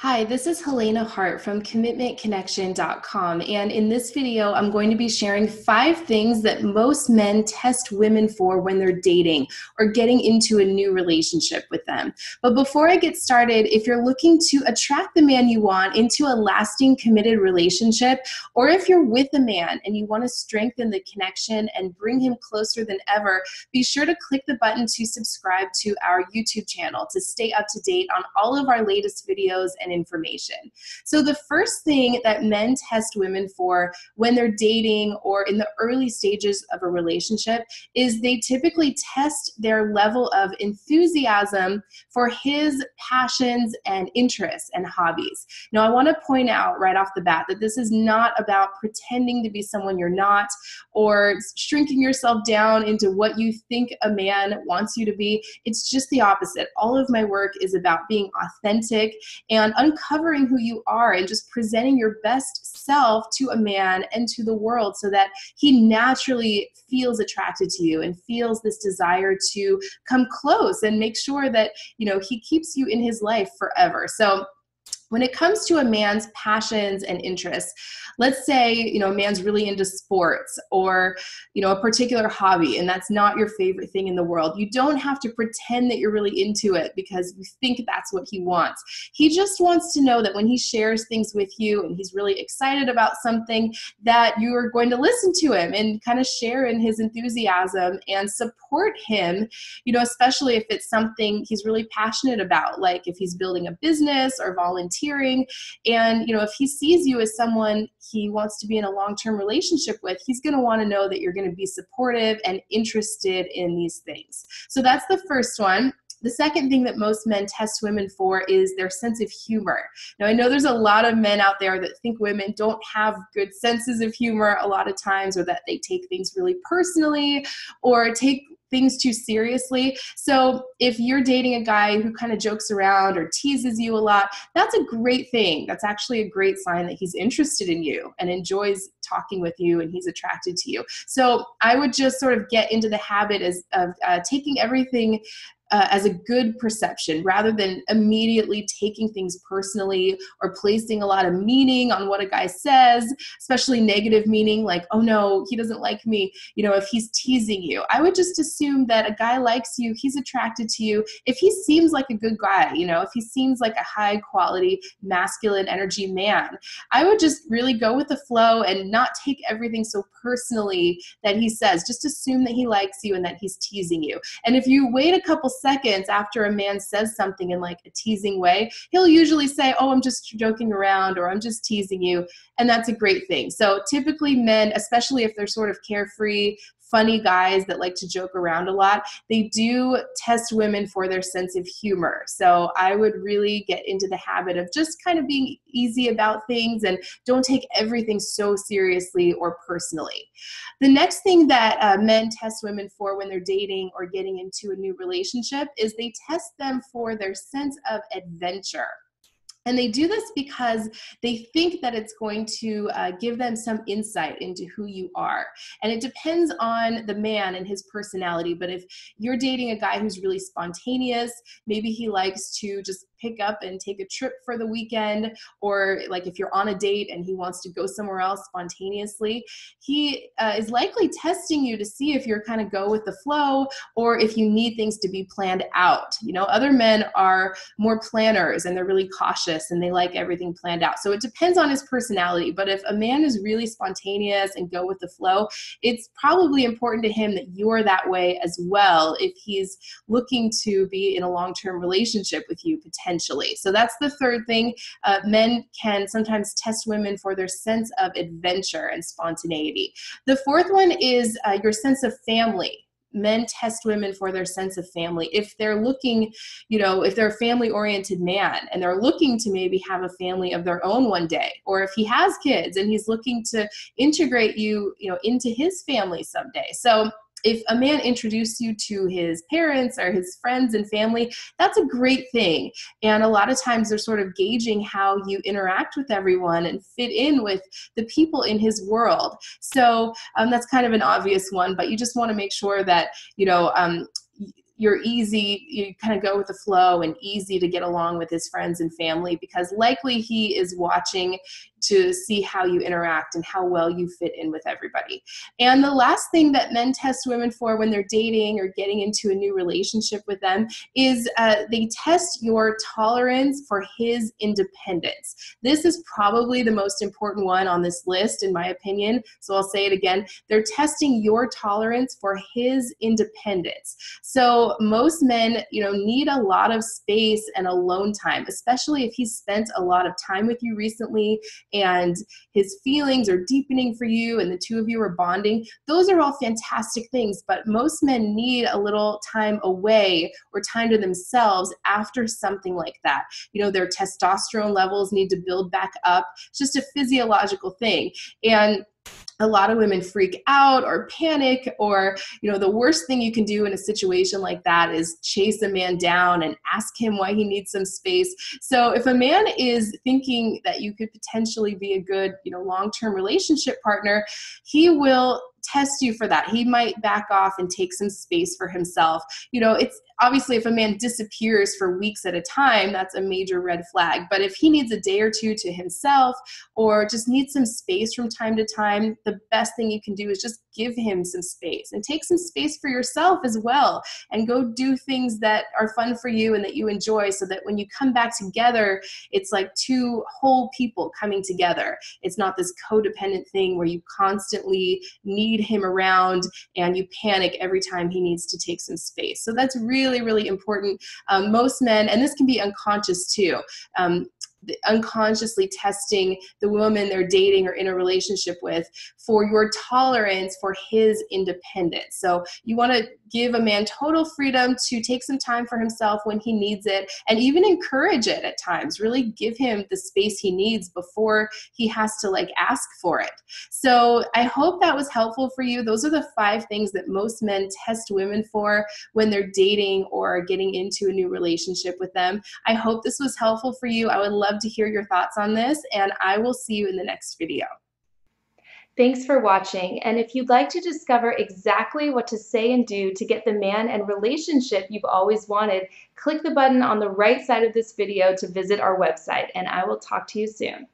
Hi, this is Helena Hart from CommitmentConnection.com, and in this video, I'm going to be sharing 5 things that most men test women for when they're dating or getting into a new relationship with them. But before I get started, if you're looking to attract the man you want into a lasting, committed relationship, or if you're with a man and you want to strengthen the connection and bring him closer than ever, be sure to click the button to subscribe to our YouTube channel to stay up to date on all of our latest videos and information. So the first thing that men test women for when they're dating or in the early stages of a relationship is they typically test their level of enthusiasm for his passions and interests and hobbies. Now, I want to point out right off the bat that this is not about pretending to be someone you're not or shrinking yourself down into what you think a man wants you to be. It's just the opposite. All of my work is about being authentic and uncovering who you are and just presenting your best self to a man and to the world so that he naturally feels attracted to you and feels this desire to come close and make sure that, you know, he keeps you in his life forever. So when it comes to a man's passions and interests, let's say, you know, a man's really into sports or, you know, a particular hobby, and that's not your favorite thing in the world. You don't have to pretend that you're really into it because you think that's what he wants. He just wants to know that when he shares things with you and he's really excited about something, that you are going to listen to him and kind of share in his enthusiasm and support him, you know, especially if it's something he's really passionate about, like if he's building a business or volunteering. And, you know, if he sees you as someone he wants to be in a long-term relationship with, he's going to want to know that you're going to be supportive and interested in these things. So that's the first one. The second thing that most men test women for is their sense of humor. Now, I know there's a lot of men out there that think women don't have good senses of humor a lot of times, or that they take things really personally or take things too seriously. So if you're dating a guy who kind of jokes around or teases you a lot, that's a great thing. That's actually a great sign that he's interested in you and enjoys talking with you and he's attracted to you. So I would just sort of get into the habit of taking everything as a good perception rather than immediately taking things personally or placing a lot of meaning on what a guy says, especially negative meaning like, oh no, he doesn't like me, you know, if he's teasing you. I would just assume that a guy likes you, he's attracted to you. If he seems like a good guy, you know, if he seems like a high quality, masculine energy man, I would just really go with the flow and not take everything so personally that he says. Just assume that he likes you and that he's teasing you. And if you wait a couple seconds after a man says something in like a teasing way, he'll usually say, oh, I'm just joking around, or I'm just teasing you. And that's a great thing. So typically men, especially if they're sort of carefree, funny guys that like to joke around a lot, they do test women for their sense of humor. So I would really get into the habit of just kind of being easy about things and don't take everything so seriously or personally. The next thing that men test women for when they're dating or getting into a new relationship is they test them for their sense of adventure. And they do this because they think that it's going to give them some insight into who you are. And it depends on the man and his personality. But if you're dating a guy who's really spontaneous, maybe he likes to just pick up and take a trip for the weekend, or like if you're on a date and he wants to go somewhere else spontaneously, he is likely testing you to see if you're kind of go with the flow or if you need things to be planned out. You know, other men are more planners and they're really cautious and they like everything planned out. So it depends on his personality, but if a man is really spontaneous and go with the flow, it's probably important to him that you're that way as well if he's looking to be in a long-term relationship with you potentially. So that's the third thing. Men can sometimes test women for their sense of adventure and spontaneity. The fourth one is your sense of family. Men test women for their sense of family. If they're looking, you know, if they're a family-oriented man and they're looking to maybe have a family of their own one day, or if he has kids and he's looking to integrate you, you know, into his family someday. So if a man introduced you to his parents or his friends and family, that's a great thing. And a lot of times they're sort of gauging how you interact with everyone and fit in with the people in his world. So that's kind of an obvious one, but you just want to make sure that, you know, you're easy, you kind of go with the flow and easy to get along with his friends and family, because likely he is watching to see how you interact and how well you fit in with everybody. And the last thing that men test women for when they're dating or getting into a new relationship with them is they test your tolerance for his independence. This is probably the most important one on this list, in my opinion, so I'll say it again. They're testing your tolerance for his independence. So most men, you know, need a lot of space and alone time, especially if he's spent a lot of time with you recently and his feelings are deepening for you and the two of you are bonding. Those are all fantastic things, but most men need a little time away or time to themselves after something like that. You know, their testosterone levels need to build back up. It's just a physiological thing. And a lot of women freak out or panic, or, you know, the worst thing you can do in a situation like that is chase a man down and ask him why he needs some space. So if a man is thinking that you could potentially be a good, you know, long-term relationship partner, he will test you for that. He might back off and take some space for himself. You know, it's obviously, if a man disappears for weeks at a time, that's a major red flag. But if he needs a day or two to himself, or just needs some space from time to time, the best thing you can do is just give him some space, and take some space for yourself as well, and go do things that are fun for you and that you enjoy, so that when you come back together, it's like two whole people coming together. It's not this codependent thing where you constantly need him around and you panic every time he needs to take some space. So that's really important. Most men, and this can be unconscious too, unconsciously testing the woman they're dating or in a relationship with for your tolerance for his independence. So you want to give a man total freedom to take some time for himself when he needs it, and even encourage it at times. Really give him the space he needs before he has to like ask for it. So I hope that was helpful for you. Those are the 5 things that most men test women for when they're dating or getting into a new relationship with them. I hope this was helpful for you. I would love to hear your thoughts on this, and I will see you in the next video. Thanks for watching, and if you'd like to discover exactly what to say and do to get the man and relationship you've always wanted, click the button on the right side of this video to visit our website, and I will talk to you soon.